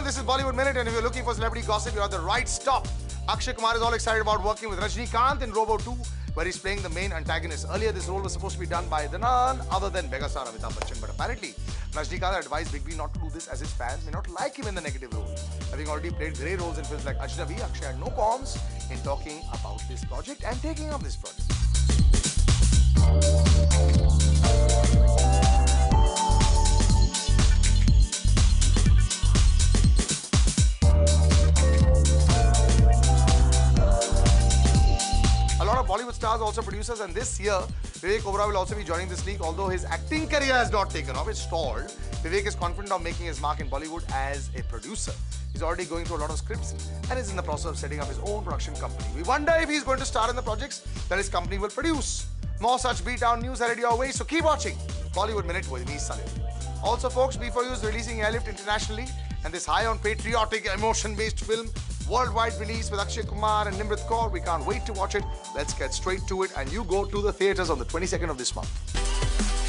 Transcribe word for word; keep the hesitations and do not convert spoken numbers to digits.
everyone, this is Bollywood Minute, and if you're looking for celebrity gossip, you're at the right stop. Akshay Kumar is all excited about working with Rajnikanth in Robo two, where he's playing the main antagonist. Earlier, this role was supposed to be done by the none other than megastar Amitabh Bachchan, but apparently, Rajnikanth advised Big B not to do this as his fans may not like him in the negative role. Having already played grey roles in films like Ajnavi, Akshay had no qualms in talking about this project and taking up this project. Bollywood stars also producers, and this year Vivek Oberoi will also be joining this league. Although his acting career has not taken off, it's stalled. Vivek is confident of making his mark in Bollywood as a producer. He's already going through a lot of scripts and is in the process of setting up his own production company. We wonder if he's going to star in the projects that his company will produce. More such B-Town news headed your way, so keep watching Bollywood Minute with me, Saleel. Also folks, B four U is releasing Airlift internationally, and this high on patriotic, emotion-based film worldwide release with Akshay Kumar and Nimrat Kaur. We can't wait to watch it. Let's get straight to it, and you go to the theatres on the twenty-second of this month.